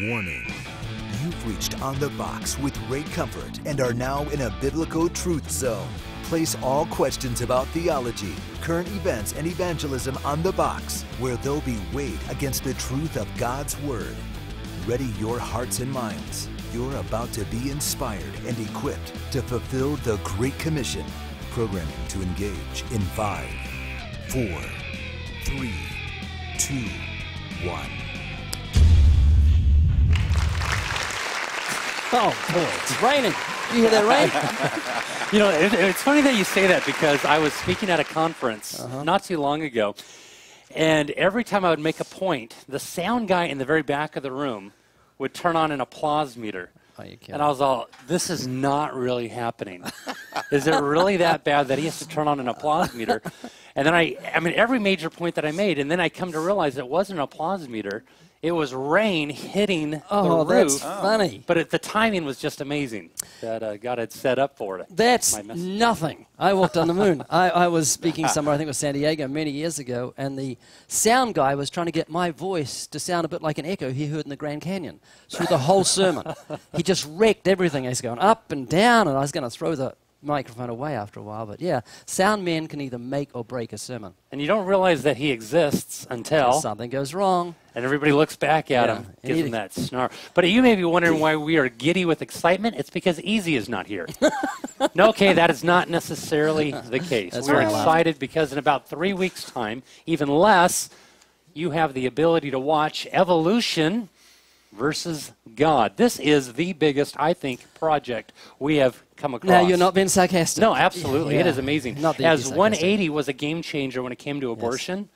Warning, you've reached On the Box with Ray Comfort and are now in a biblical truth zone. Place all questions about theology, current events, and evangelism on the box, where they'll be weighed against the truth of God's Word. Ready your hearts and minds. You're about to be inspired and equipped to fulfill the Great Commission. Programming to engage in 5, 4, 3, 2, 1. Oh, boy, it's raining. You hear that rain? You know, it's funny that you say that because I was speaking at a conference not too long ago, and every time I would make a point, the sound guy in the very back of the room would turn on an applause meter. Oh, you can't. And I was all, this is not really happening. Is it really that bad that he has to turn on an applause meter? And then I mean, every major point that I made, and then I come to realize it wasn't an applause meter. It was rain hitting the roof. That's funny. But the timing was just amazing that God had set up for it. That's nothing. I walked on the moon. I was speaking somewhere, I think it was San Diego, many years ago, and the sound guy was trying to get my voice to sound a bit like an echo he heard in the Grand Canyon through the whole sermon. He just wrecked everything. He's going up and down, and I was going to throw the microphone away after a while, but yeah, sound men can either make or break a sermon. And you don't realize that he exists until something goes wrong. And everybody looks back at him, gives him that snarl. But you may be wondering why we are giddy with excitement. It's because Easy is not here. No, okay, that is not necessarily the case. We're excited because in about 3 weeks' time, even less, you have the ability to watch Evolution Versus God. This is the biggest, I think, project we have come across. Now, you're not being sarcastic. No, absolutely. Yeah. It is amazing. As 180 was a game changer when it came to abortion,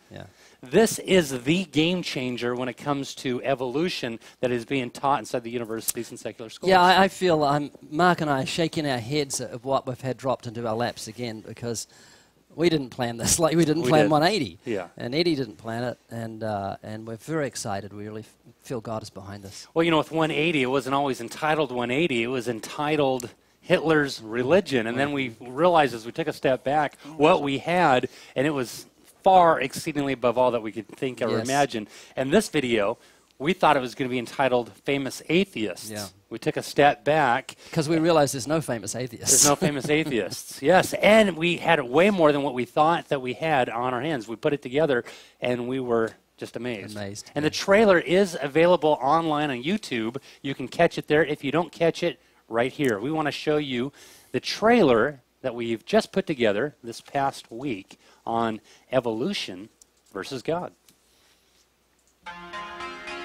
this is the game changer when it comes to evolution that is being taught inside the universities and secular schools. Yeah, I feel Mark and I are shaking our heads at what we've had dropped into our laps again, because we didn't plan this. Like, we didn't plan 180. Yeah. And Eddie didn't plan it, and we're very excited. We really feel God is behind this. Well, you know, with 180, it wasn't always entitled 180. It was entitled Hitler's Religion. And then we realized as we took a step back what we had, and it was far exceedingly above all that we could think or imagine. And this video, we thought it was going to be entitled Famous Atheists. Yeah. We took a step back. Because we realized there's no famous atheists. There's no famous atheists, yes. And we had way more than what we thought that we had on our hands. We put it together, and we were just amazed. And the trailer is available online on YouTube. You can catch it there. If you don't catch it, right here. We want to show you the trailer that we've just put together this past week on Evolution Versus God.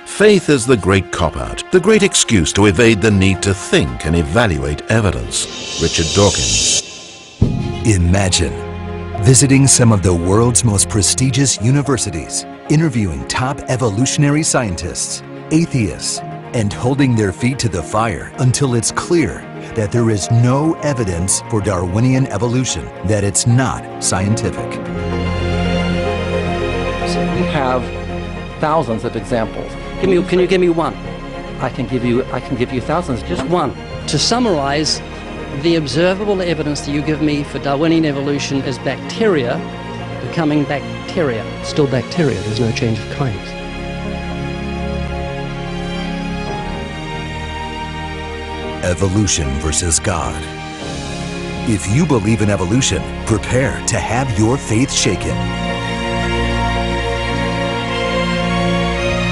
Faith is the great cop-out, the great excuse to evade the need to think and evaluate evidence. Richard Dawkins. Imagine visiting some of the world's most prestigious universities, interviewing top evolutionary scientists, atheists, and holding their feet to the fire until it's clear that there is no evidence for Darwinian evolution, that it's not scientific. So we have thousands of examples. Can you give me one? I can give you thousands, just one. To summarize, the observable evidence that you give me for Darwinian evolution is bacteria becoming bacteria. Still bacteria, there's no change of kinds. Evolution Versus God. If you believe in evolution, prepare to have your faith shaken.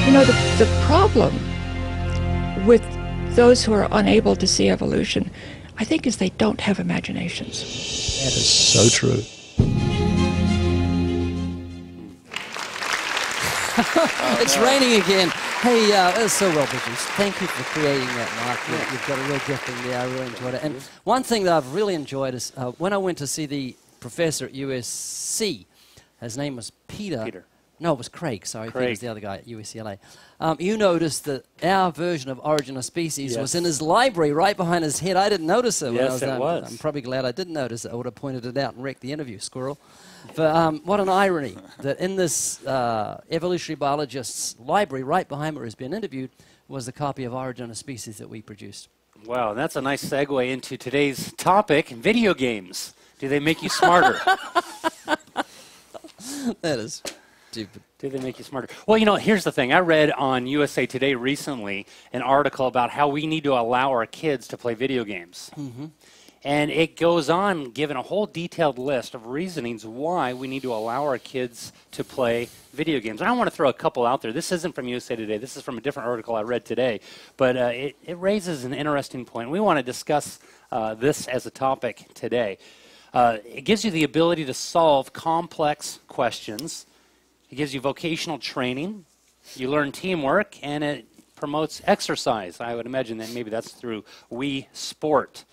You know, the problem with those who are unable to see evolution, I think, is they don't have imaginations. That is so true. It's raining again. Hey, it was so well produced. Thank you for creating that, Mark. You've got a real gift in there. I really enjoyed it. And one thing that I've really enjoyed is when I went to see the professor at USC, his name was Peter. No, it was Craig, sorry. Craig. I think it was the other guy at UCLA. You noticed that our version of Origin of Species was in his library right behind his head. I didn't notice it. Yes, when I was I'm probably glad I didn't notice it. I would have pointed it out and wrecked the interview, squirrel. But what an irony that in this evolutionary biologist's library right behind where he's been interviewed was the copy of Origin of Species that we produced. Wow, and that's a nice segue into today's topic, video games. Do they make you smarter? That is Did they make you smarter? Well, you know, here's the thing. I read on USA Today recently an article about how we need to allow our kids to play video games. Mm-hmm. And it goes on giving a whole detailed list of reasonings why we need to allow our kids to play video games. And I want to throw a couple out there. This isn't from USA Today. This is from a different article I read today. But it raises an interesting point. We want to discuss this as a topic today. It gives you the ability to solve complex questions. It gives you vocational training. You learn teamwork, and it promotes exercise. I would imagine that maybe that's through Wii Sport.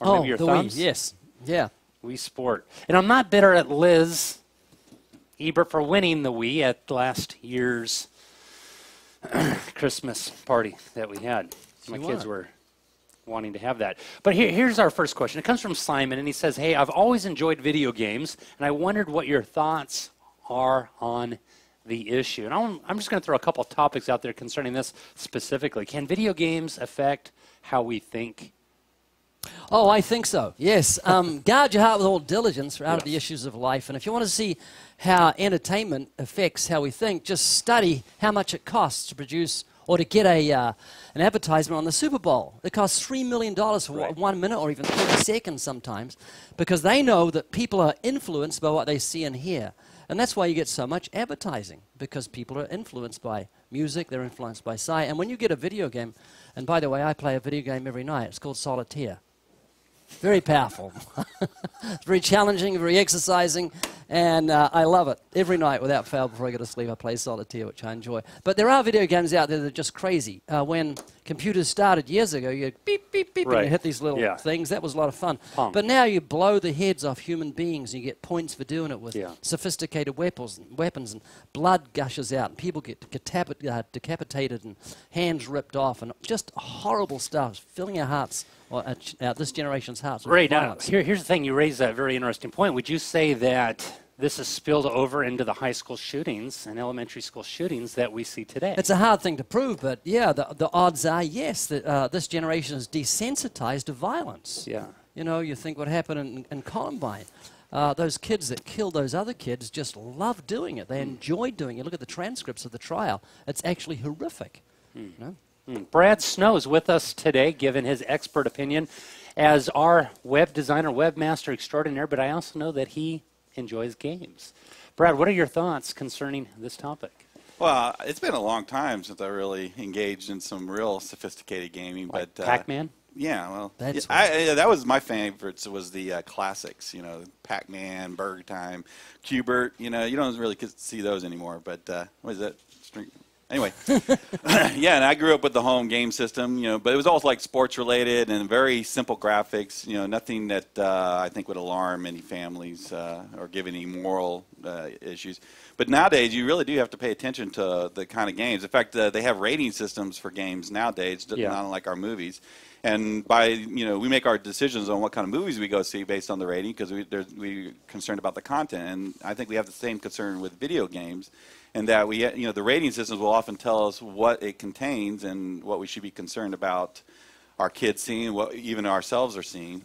Or maybe your thumbs? Wii, yes. Yeah. Wii Sport. And I'm not bitter at Liz Ebert for winning the Wii at last year's Christmas party that we had. My kids were wanting to have that. But here's our first question. It comes from Simon, and he says, hey, I've always enjoyed video games, and I wondered what your thoughts are on the issue. And I'm just going to throw a couple topics out there concerning this specifically. Can video games affect how we think? Oh, I think so, yes. Guard your heart with all diligence around the issues of life. And if you want to see how entertainment affects how we think, just study how much it costs to produce or to get an advertisement on the Super Bowl. It costs $3 million for 1 minute or even 30 seconds sometimes, because they know that people are influenced by what they see and hear. And that's why you get so much advertising, because people are influenced by music, they're influenced by sight. And when you get a video game, and by the way, I play a video game every night. It's called Solitaire. Very powerful, very challenging, very exercising, and I love it. Every night without fail before I go to sleep I play Solitaire, which I enjoy. But there are video games out there that are just crazy. When computers started years ago, you beep, beep, beep, and you hit these little things. That was a lot of fun. But now you blow the heads off human beings and you get points for doing it with sophisticated weapons, and blood gushes out, and people get decapitated and hands ripped off, and just horrible stuff, filling our hearts. Well, this generation's house. Right, now, here's the thing. You raised that very interesting point. Would you say that this is spilled over into the high school shootings and elementary school shootings that we see today? It's a hard thing to prove, but yeah, the odds are yes, that this generation is desensitized to violence. Yeah. You know, you think what happened in Columbine. Those kids that killed those other kids just loved doing it. They enjoyed doing it. Look at the transcripts of the trial. It's actually horrific. You know? Brad Snow is with us today, giving his expert opinion as our web designer, webmaster extraordinaire, but I also know that he enjoys games. Brad, what are your thoughts concerning this topic? Well, it's been a long time since I really engaged in some real sophisticated gaming. Like Pac-Man? Yeah, well, that was my favorites, was the classics, you know, Pac-Man, Burger Time, Q-Bert, you know, you don't really see those anymore, but what is that? Anyway, yeah, and I grew up with the home game system, you know, but it was always like sports related and very simple graphics, you know, nothing that I think would alarm any families or give any moral issues. But nowadays, you really do have to pay attention to the kind of games. In fact, they have rating systems for games nowadays, not unlike our movies. And by, you know, we make our decisions on what kind of movies we go see based on the rating, because we're concerned about the content. And I think we have the same concern with video games. And that we, you know, the rating systems will often tell us what it contains and what we should be concerned about our kids seeing, what even ourselves are seeing.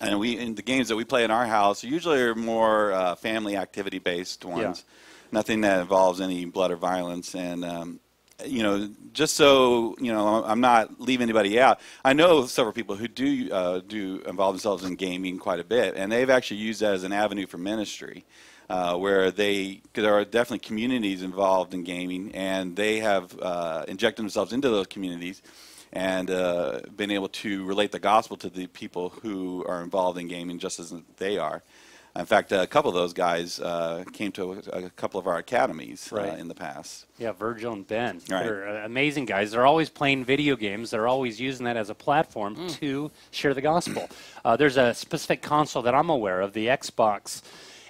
And the games that we play in our house usually are more family activity based ones, nothing that involves any blood or violence. And you know, just so you know, I'm not leaving anybody out. I know several people who do involve themselves in gaming quite a bit, and they've actually used that as an avenue for ministry. Where there are definitely communities involved in gaming, and they have injected themselves into those communities and been able to relate the gospel to the people who are involved in gaming just as they are. In fact, a couple of those guys came to a couple of our academies in the past. Yeah, Virgil and Ben. Right. They're amazing guys. They're always playing video games. They're always using that as a platform to share the gospel. There's a specific console that I'm aware of, the Xbox.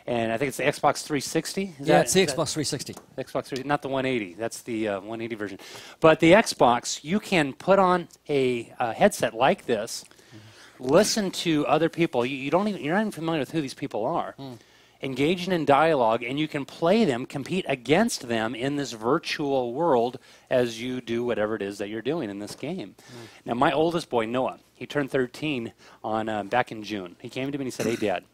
And I think it's the Xbox 360. It's the Xbox 360. Xbox 360, not the 180. That's the 180 version. But the Xbox, you can put on a headset like this, listen to other people. You're not even familiar with who these people are. Engaging in dialogue, and you can play them, compete against them in this virtual world as you do whatever it is that you're doing in this game. Now, my oldest boy, Noah, he turned 13 back in June. He came to me and he said, hey, Dad,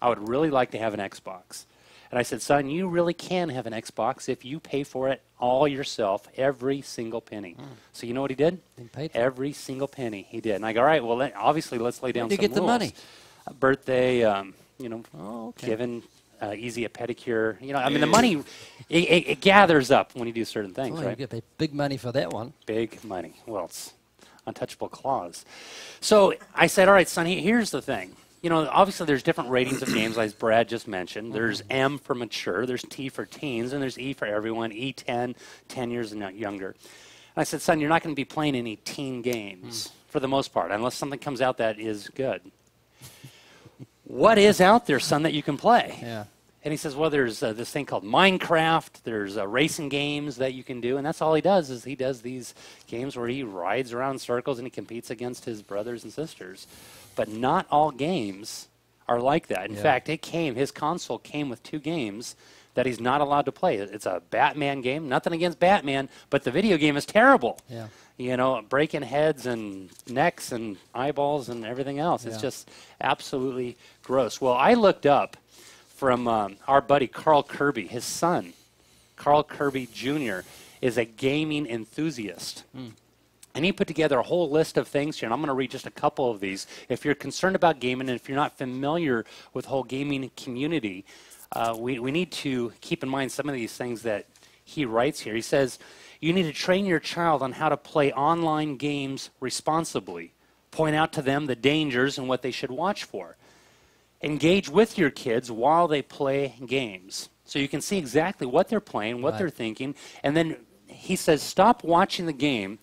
I would really like to have an Xbox. And I said, son, you really can have an Xbox if you pay for it all yourself, every single penny. Mm. So you know what he did? He paid for every single penny he did. And I go, all right, well, obviously, let's lay down some rules. Where did you get the money? Birthday, you know, given Easy, a pedicure. You know, I mean, the money, it gathers up when you do certain things, right? You get big money for that one. Big money. Well, it's untouchable clause. So I said, all right, son, here's the thing. You know, obviously there's different ratings of games, as Brad just mentioned. There's M for mature, there's T for teens, and there's E for everyone, E10, 10 years and younger. And I said, son, you're not going to be playing any teen games for the most part, unless something comes out that is good. What is out there, son, that you can play? Yeah. And he says, well, there's this thing called Minecraft. There's racing games that you can do. And that's all he does is he does these games where he rides around circles and he competes against his brothers and sisters. But not all games are like that. In fact, his console came with 2 games that he's not allowed to play. It's a Batman game. Nothing against Batman, but the video game is terrible. Yeah. You know, breaking heads and necks and eyeballs and everything else. It's just absolutely gross. Well, I looked up from our buddy Carl Kirby, his son, Carl Kirby Jr., is a gaming enthusiast. Mm. And he put together a whole list of things here, and I'm going to read just a couple of these. If you're concerned about gaming and if you're not familiar with the whole gaming community, we need to keep in mind some of these things that he writes here. He says, you need to train your child on how to play online games responsibly. Point out to them the dangers and what they should watch for. Engage with your kids while they play games. So you can see exactly what they're playing, what they're thinking. And then he says, stop watching the game.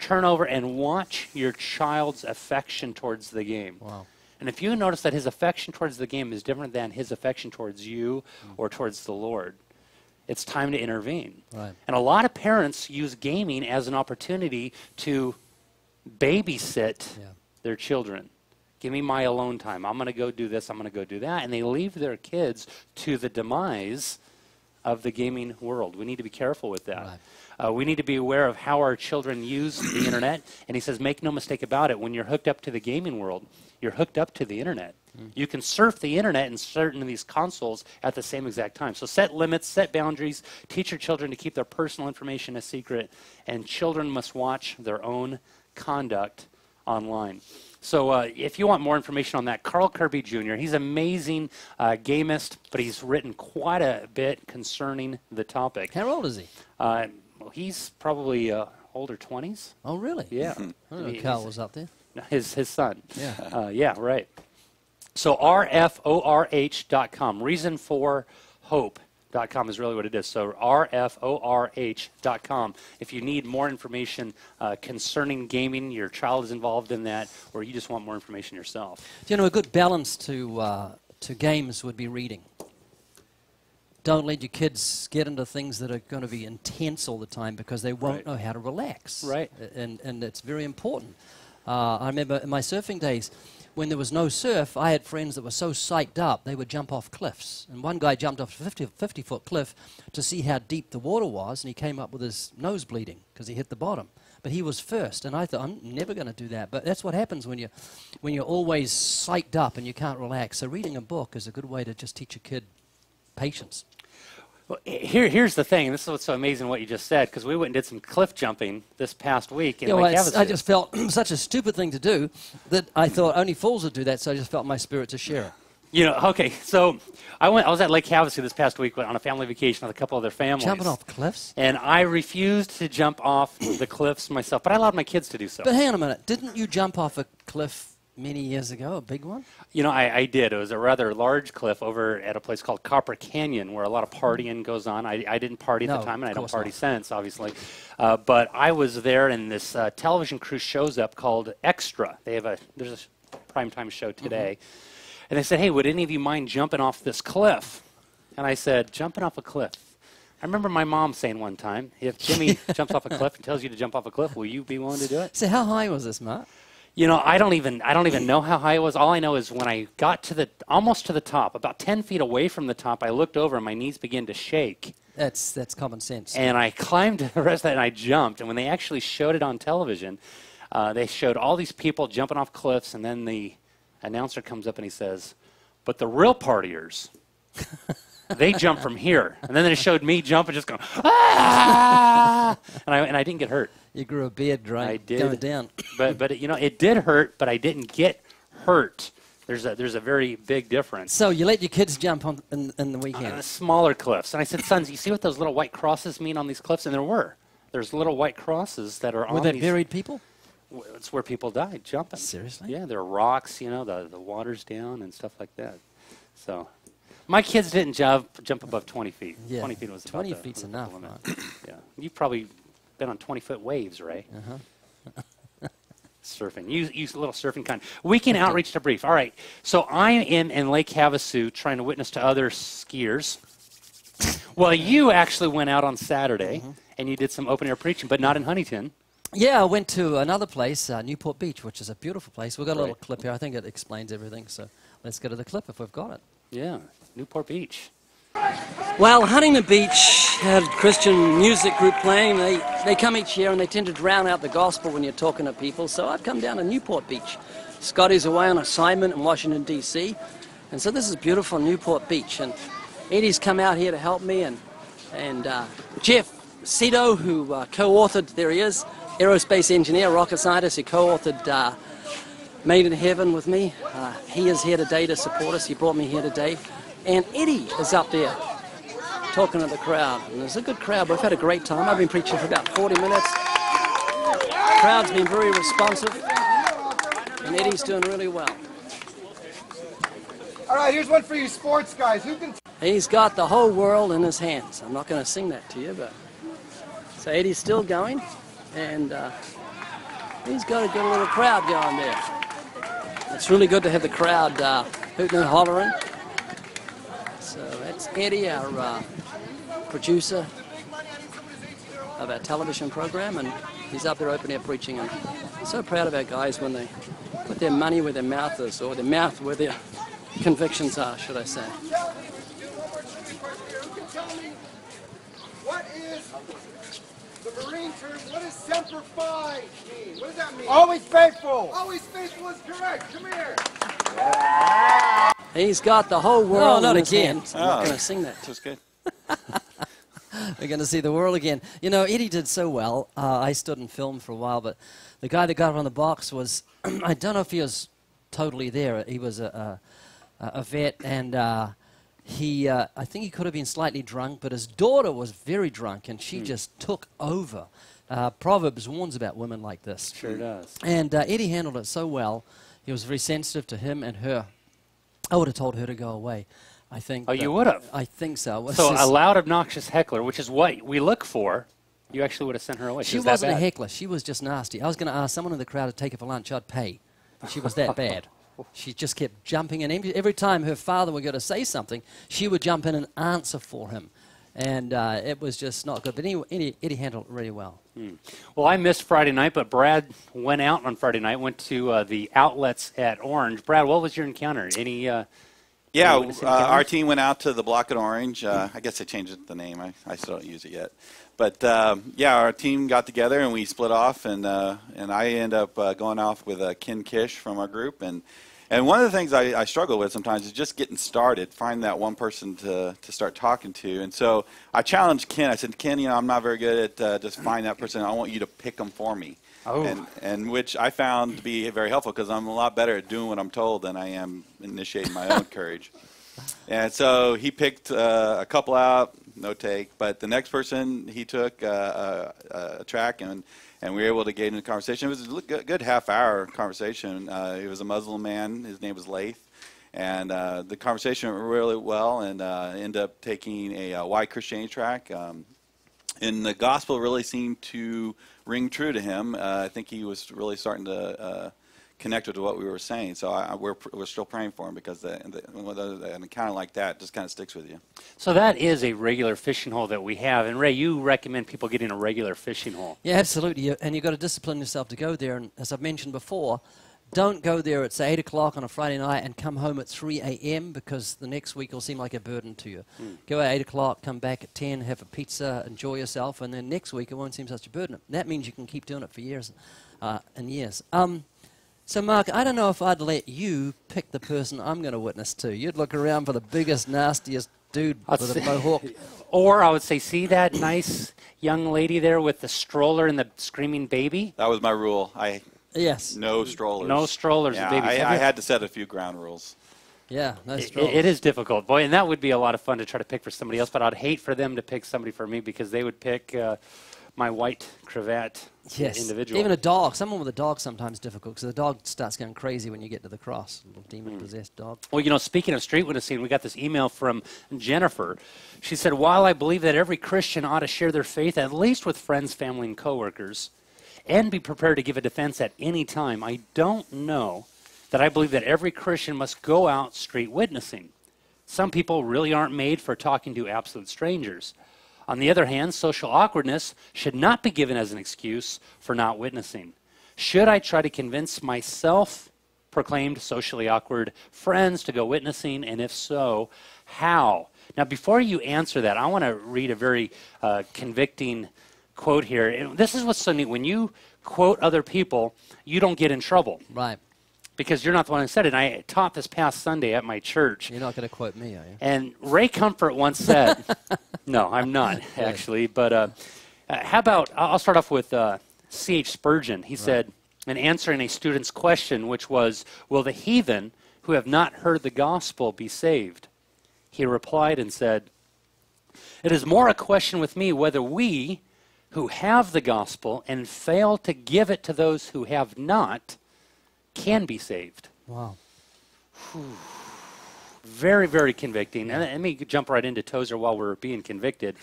Turn over and watch your child's affection towards the game. Wow. And if you notice that his affection towards the game is different than his affection towards you or towards the Lord, it's time to intervene. Right. And a lot of parents use gaming as an opportunity to babysit their children. Give me my alone time. I'm going to go do this. I'm going to go do that. And they leave their kids to the demise of the gaming world. We need to be careful with that. Right. We need to be aware of how our children use the internet. And he says, make no mistake about it, when you're hooked up to the gaming world, you're hooked up to the internet. Mm. You can surf the internet and certain of these consoles at the same exact time. So set limits, set boundaries, teach your children to keep their personal information a secret, and children must watch their own conduct online. So if you want more information on that, Carl Kirby Jr., he's an amazing gamist, but he's written quite a bit concerning the topic. How old is he? Well, he's probably older 20s. Oh, really? Yeah. I don't know Carl was up there. His son. Yeah. Yeah, right. So rforh.com, reason for hope.com is really what it is. So rforh.com. If you need more information concerning gaming, your child is involved in that, or you just want more information yourself. You know, a good balance to games would be reading. Don't let your kids get into things that are going to be intense all the time because they won't know how to relax. Right. And it's very important. I remember in my surfing days, when there was no surf, I had friends that were so psyched up, they would jump off cliffs. And one guy jumped off a 50-foot cliff to see how deep the water was, and he came up with his nose bleeding because he hit the bottom. But he was first, and I thought, I'm never going to do that. But that's what happens when you're always psyched up and you can't relax. So reading a book is a good way to just teach a kid patience. Well, here's the thing, and this is what's so amazing what you just said, because we went and did some cliff jumping this past week in Lake Havasu. I just felt such a stupid thing to do that I thought only fools would do that, so I just felt my spirit to share it. You know, okay, so I was at Lake Havasu this past week on a family vacation with a couple other families. Jumping off cliffs? And I refused to jump off the cliffs myself, but I allowed my kids to do so. But hang on a minute, didn't you jump off a cliff many years ago, a big one? You know, I did. It was a rather large cliff over at a place called Copper Canyon where a lot of partying goes on. I didn't party at the time, and I don't party since, obviously. But I was there, and this television crew shows up called Extra. There's a primetime show today. Mm-hmm. And they said, hey, would any of you mind jumping off this cliff? And I said, jumping off a cliff? I remember my mom saying one time, if Jimmy jumps off a cliff and tells you to jump off a cliff, will you be willing to do it? So how high was this, Mark? You know, I don't even know how high it was. All I know is when I got to almost to the top, about 10 feet away from the top, I looked over and my knees began to shake. That's common sense. And I climbed the rest of that and I jumped. And when they actually showed it on television, they showed all these people jumping off cliffs. And then the announcer comes up and he says, but the real partiers They jump from here. And then it showed me jump and just going, ah! And I didn't get hurt. You grew a beard, right? I did. Going down. But you know, it did hurt, but I didn't get hurt. There's a very big difference. So you let your kids jump on in the weekend? On the smaller cliffs. And I said, sons, you see what those little white crosses mean on these cliffs? And there were. There's little white crosses that are on these. Were they buried people? It's where people died jumping. Seriously? Yeah, there are rocks, you know, the water's down and stuff like that. So my kids didn't jump above 20 feet. Yeah. 20 feet was 20 feet's enough. Yeah. You've probably been on 20-foot waves, Ray. Uh-huh. Surfing. Use a little surfing kind. Weekend outreach to brief. All right. So I am in Lake Havasu trying to witness to other skiers. Well, you actually went out on Saturday, and you did some open-air preaching, but not in Huntington. Yeah, I went to another place, Newport Beach, which is a beautiful place. We've got a little clip here. I think it explains everything, so let's go to the clip if we've got it. Yeah, Newport Beach. Well, Huntington Beach had a Christian music group playing. They come each year, and they tend to drown out the gospel when you're talking to people, so I've come down to Newport Beach. Scotty's away on assignment in Washington, D.C., and so this is beautiful Newport Beach, and Eddie's come out here to help me, and Jeff Cito, who co-authored, there he is, aerospace engineer, rocket scientist, who co-authored Made in Heaven with me. He is here today to support us. He brought me here today. And Eddie is up there talking to the crowd. And it's a good crowd. We've had a great time. I've been preaching for about 40 minutes. The crowd's been very responsive. And Eddie's doing really well. All right, here's one for you sports guys. Who can... He's got the whole world in his hands. I'm not going to sing that to you, but... So Eddie's still going. And he's got a good little crowd going there. It's really good to have the crowd hooting and hollering. So that's Eddie, our producer of our television program, and he's up there open air preaching. And I'm so proud of our guys when they put their money where their mouth is, or their mouth where their convictions are, should I say. Marine term, what does Semper Fi mean? What does that mean? Always faithful. Always faithful is correct. Come here. Yeah. He's got the whole world. No, not again. Oh. I'm not going to sing that. That's good. We're going to see the world again. You know, Eddie did so well. I stood and filmed for a while, but the guy that got on the box was, I don't know if he was totally there. He was a vet, and... He I think he could have been slightly drunk, but his daughter was very drunk, and she just took over. Proverbs warns about women like this. Sure does. And Eddie handled it so well. He was very sensitive to him and her. I would have told her to go away, I think. Oh, you would have? I think so. So a loud, obnoxious heckler, which is what we look for, you actually would have sent her away. She wasn't a heckler. She was just nasty. I was going to ask someone in the crowd to take her for lunch. I'd pay. She was that bad. She just kept jumping in. Every time her father would go to say something, she would jump in and answer for him. And it was just not good. But anyway, Eddie handled it really well. Well, I missed Friday night, but Brad went out on Friday night, went to the outlets at Orange. Brad, what was your encounter? Our team went out to the block at Orange. I guess they changed the name. I still don't use it yet. But, yeah, our team got together, and we split off, and I ended up going off with Ken Kish from our group. And one of the things I struggle with sometimes is just getting started, find that one person to start talking to. And so I challenged Ken. I said, Ken, you know, I'm not very good at just find that person. I want you to pick them for me. Oh. And which I found to be very helpful because I'm a lot better at doing what I'm told than I am initiating my own courage. And so he picked a couple out, no take. But the next person he took a track, and we were able to get into a conversation. It was a good half-hour conversation. He was a Muslim man. His name was Laith. And the conversation went really well, and ended up taking a Why Christianity track. And the gospel really seemed to ring true to him. I think he was really starting to... connected to what we were saying, so we're still praying for him because an encounter like that just kind of sticks with you. So that is a regular fishing hole that we have, and Ray, you recommend people getting a regular fishing hole. Yeah, absolutely, and you've got to discipline yourself to go there, and as I've mentioned before, don't go there at, say, 8 o'clock on a Friday night and come home at 3 a.m. because the next week will seem like a burden to you. Go at 8 o'clock, come back at 10, have a pizza, enjoy yourself, and then next week it won't seem such a burden. That means you can keep doing it for years and years. So, Mark, I don't know if I'd let you pick the person I'm going to witness to. You'd look around for the biggest, nastiest dude with a mohawk. Or I would say, see that nice young lady there with the stroller and the screaming baby? That was my rule. Yes. No strollers. No strollers. Yeah, and babies. I had to set a few ground rules. Yeah, nice strollers. It is difficult, boy, and that would be a lot of fun to try to pick for somebody else, but I'd hate for them to pick somebody for me because they would pick my white cravat individual. Even a dog. Someone with a dog sometimes difficult because the dog starts going crazy when you get to the cross. A little demon-possessed dog. Well, you know, speaking of street witness scene, we got this email from Jennifer. She said, while I believe that every Christian ought to share their faith at least with friends, family, and coworkers, and be prepared to give a defense at any time, I don't know that I believe that every Christian must go out street witnessing. Some people really aren't made for talking to absolute strangers. On the other hand, social awkwardness should not be given as an excuse for not witnessing. Should I try to convince my self-proclaimed socially awkward friends to go witnessing, and if so, how? Now, before you answer that, I want to read a very convicting quote here. And this is what's so neat. When you quote other people, you don't get in trouble. Right. Because you're not the one who said it. And I taught this past Sunday at my church. You're not going to quote me, are you? And Ray Comfort once said, no, I'm not, actually. But how about, I'll start off with C.H. Spurgeon. He said, in answering a student's question, which was, will the heathen who have not heard the gospel be saved? He replied and said, it is more a question with me whether we who have the gospel and fail to give it to those who have not can be saved. Wow. Whew. Very, very convicting. And let me jump right into Tozer while we're being convicted.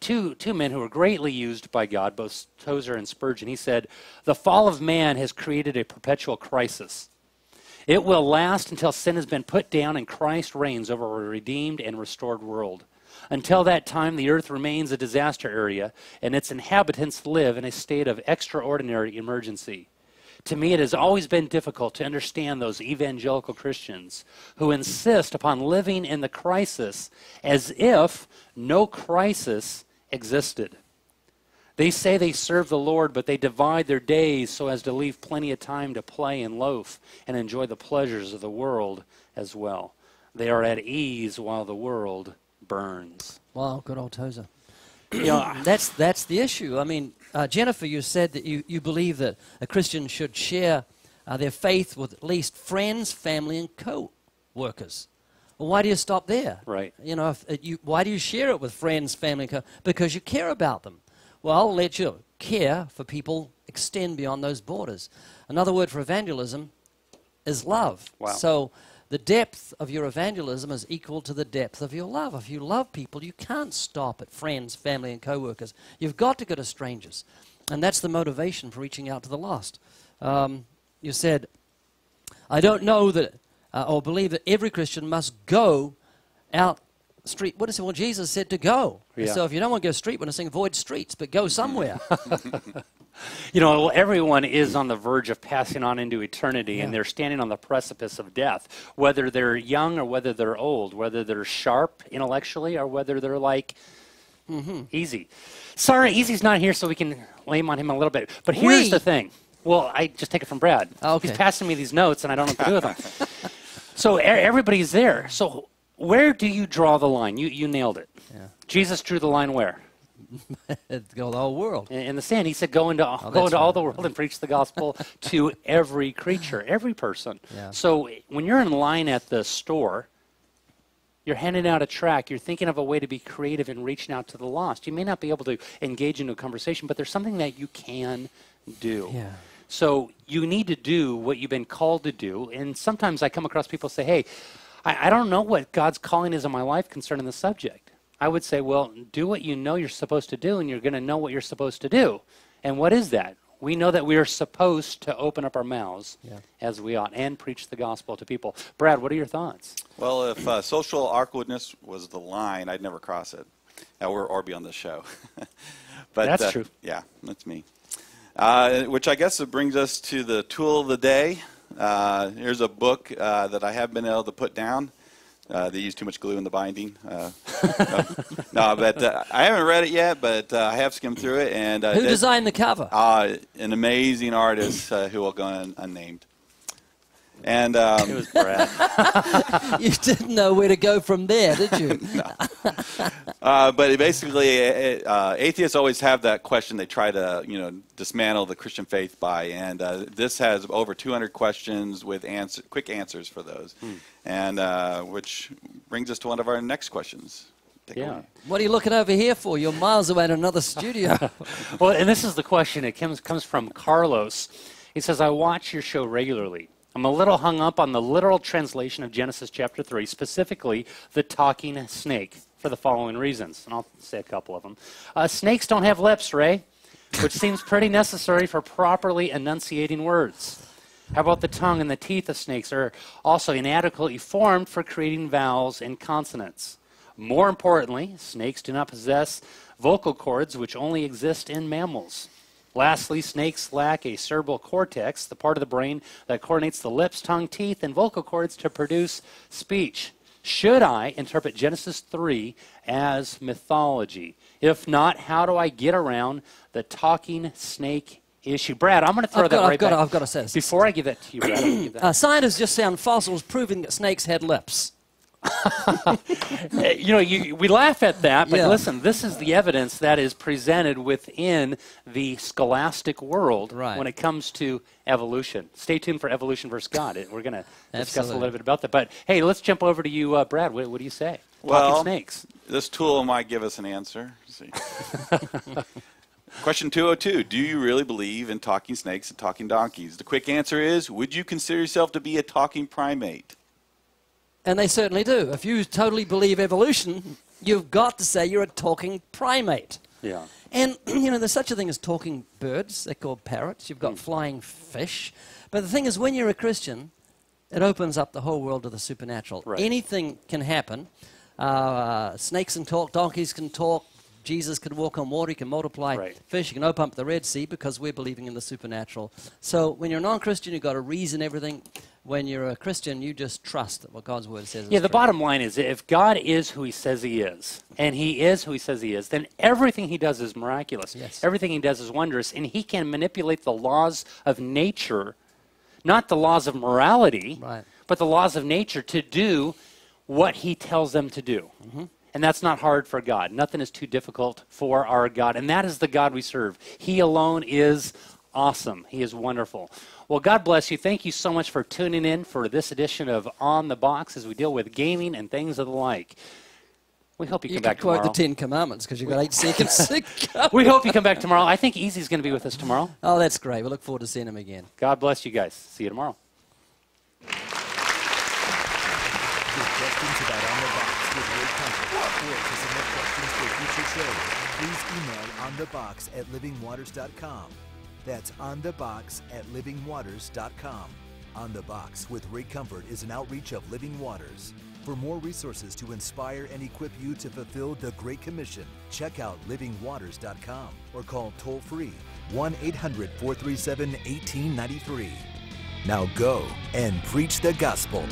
Two men who were greatly used by God, both Tozer and Spurgeon. He said, the fall of man has created a perpetual crisis. It will last until sin has been put down and Christ reigns over a redeemed and restored world. Until that time, the earth remains a disaster area, and its inhabitants live in a state of extraordinary emergency. To me, it has always been difficult to understand those evangelical Christians who insist upon living in the crisis as if no crisis existed. They say they serve the Lord, but they divide their days so as to leave plenty of time to play and loaf and enjoy the pleasures of the world as well. They are at ease while the world burns. Wow, good old Tozer. You know, that's the issue. I mean, Jennifer, you said that you believe that a Christian should share their faith with at least friends, family, and co-workers. Well, why do you stop there? Right. You know, why do you share it with friends, family, and co-workers? Because you care about them. Well, let your care for people extend beyond those borders. Another word for evangelism is love. Wow. So the depth of your evangelism is equal to the depth of your love. If you love people, you can't stop at friends, family, and co-workers. You've got to go to strangers. And that's the motivation for reaching out to the lost. You said, I don't know that, or believe that every Christian must go out street witnessing. Well, Jesus said to go. Yeah. So if you don't want to go street witnessing, avoid streets, but go somewhere. You know, everyone is on the verge of passing on into eternity, and they're standing on the precipice of death, whether they're young or whether they're old, whether they're sharp intellectually or whether they're like Easy. Sorry, Easy's not here, so we can lame on him a little bit. But here's the thing. Well, I just take it from Brad. Oh, okay. He's passing me these notes, and I don't know what to do with them. So everybody's there. So where do you draw the line? You nailed it. Yeah. Jesus drew the line where? Go the whole world. In the sand, he said, go into all the world and preach the gospel to every creature, every person. Yeah. So when you're in line at the store, you're handing out a tract, you're thinking of a way to be creative in reaching out to the lost. You may not be able to engage in a conversation, but there's something that you can do. Yeah. So you need to do what you've been called to do. And sometimes I come across people say, hey, I don't know what God's calling is in my life concerning the subject. I would say, well, do what you know you're supposed to do, and you're going to know what you're supposed to do. And what is that? We know that we are supposed to open up our mouths as we ought and preach the gospel to people. Brad, what are your thoughts? Well, if social awkwardness was the line, I'd never cross it, or be on this show. But that's true. Yeah, that's me. Which I guess it brings us to the tool of the day. Here's a book that I have been able to put down. They use too much glue in the binding. But I haven't read it yet, but I have skimmed through it. And who designed the cover? An amazing artist who will go unnamed. And it was Brad. You didn't know where to go from there, did you? No. But basically, atheists always have that question. They try to, you know, dismantle the Christian faith by, and this has over 200 questions with quick answers for those, and which brings us to one of our next questions. Yeah. What are you looking over here for? You're miles away in another studio. Well, and this is the question. It comes from Carlos. He says, I watch your show regularly. I'm a little hung up on the literal translation of Genesis chapter 3, specifically the talking snake, for the following reasons. And I'll say a couple of them. Snakes don't have lips, Ray, which seems pretty necessary for properly enunciating words. How about the tongue and the teeth of snakes are also inadequately formed for creating vowels and consonants? More importantly, snakes do not possess vocal cords, which only exist in mammals. Lastly, snakes lack a cerebral cortex, the part of the brain that coordinates the lips, tongue, teeth, and vocal cords to produce speech. Should I interpret Genesis 3 as mythology? If not, how do I get around the talking snake issue? Brad, I'm going to throw that right back. I've got to say this. Before I give that to you, Brad, give that. Scientists just found fossils proving that snakes had lips. You know, we laugh at that, but yeah. Listen, this is the evidence that is presented within the scholastic world when it comes to evolution. Stay tuned for Evolution versus God. We're going to discuss a little bit about that. But, hey, let's jump over to you, Brad. What do you say? Well, talking snakes. This tool might give us an answer. Let's see. Question 202, do you really believe in talking snakes and talking donkeys? The quick answer is, would you consider yourself to be a talking primate? And they certainly do. If you totally believe evolution, you've got to say you're a talking primate. Yeah. And, you know, there's such a thing as talking birds. They're called parrots. You've got flying fish. But the thing is, when you're a Christian, it opens up the whole world to the supernatural. Right. Anything can happen. Snakes can talk. Donkeys can talk. Jesus could walk on water. He can multiply fish. He can open up the Red Sea because we're believing in the supernatural. So when you're a non-Christian, you've got to reason everything. When you're a Christian, you just trust that what God's Word says is true. The bottom line is, if God is who He says He is, and He is who He says He is, then everything He does is miraculous. Yes. Everything He does is wondrous, and He can manipulate the laws of nature, not the laws of morality, but the laws of nature to do what He tells them to do. And that's not hard for God. Nothing is too difficult for our God, and that is the God we serve. He alone is awesome. He is wonderful. Well, God bless you. Thank you so much for tuning in for this edition of On the Box as we deal with gaming and things of the like. We hope you come back tomorrow. You can quote the 10 Commandments because you've got 8 seconds to go. We hope you come back tomorrow. I think Easy's going to be with us tomorrow. Oh, that's great. We look forward to seeing him again. God bless you guys. See you tomorrow. You've just been to that On the Box with Ray Comfort. To submit questions for future shows, please email onthebox@livingwaters.com. That's onthebox@livingwaters.com. On the Box with Ray Comfort is an outreach of Living Waters. For more resources to inspire and equip you to fulfill the Great Commission, check out livingwaters.com or call toll-free 1-800-437-1893. Now go and preach the gospel.